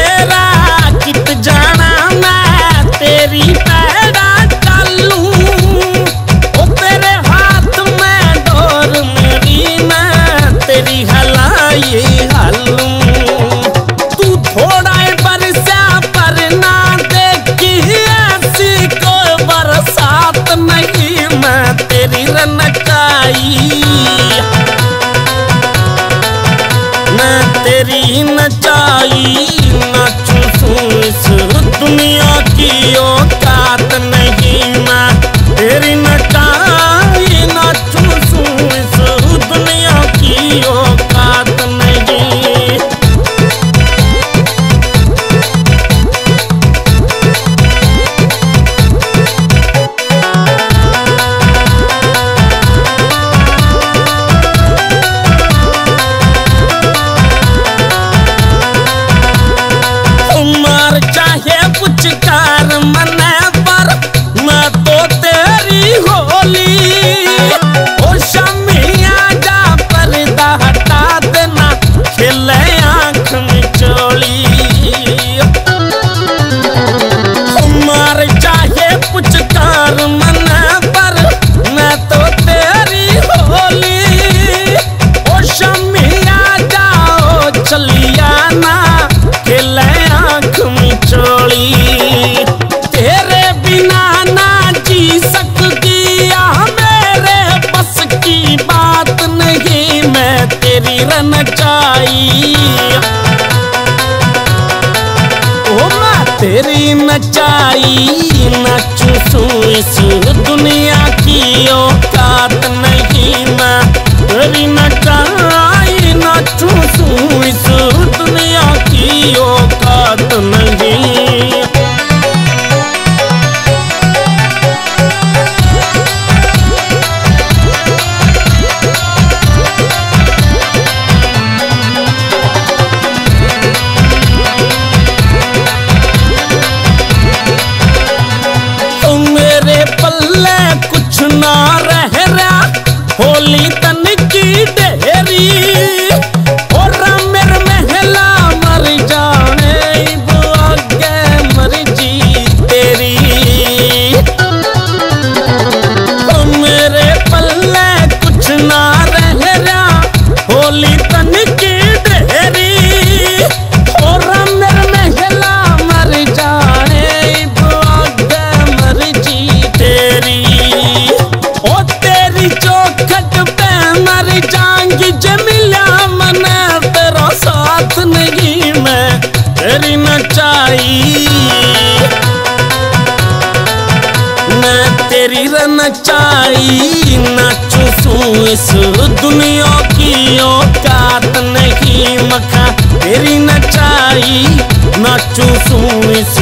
तेरा कित जाना मैं तेरी पैदा चालू। ओ तेरे हाथ में डोर मेरी मैं तेरी हलाई हालू। तू थोड़ा बरसा पर ना देखी ऐसी कोई बरसात नहीं मैं तेरी रनकाई तेरी नचाई। नाचूं सूं इस दुनिया की औकात नहीं मैं तेरी नचाई। नाचूं सूं इस दुनिया की औकात नहीं। तेरी नचाई नाचूं सूं इस दुनिया की औकात नहीं मैं तेरी नचाई। नाचूं सूं इस दुनिया की औकात नहीं। होली तन की डेहरी और मेरे महला मर जाने आगे मर्जी तेरी। तो मेरे पल्ले कुछ ना रह रहा होली तन की डेहरी और मेरे महला मर जाने आगे मर्जी तेरी। और तेरी तेरी नचाई मैं तेरी रनचाई। नाचूं सूं इस दुनिया की औकात नहीं मखा तेरी नचाई। नाचूं सूं इस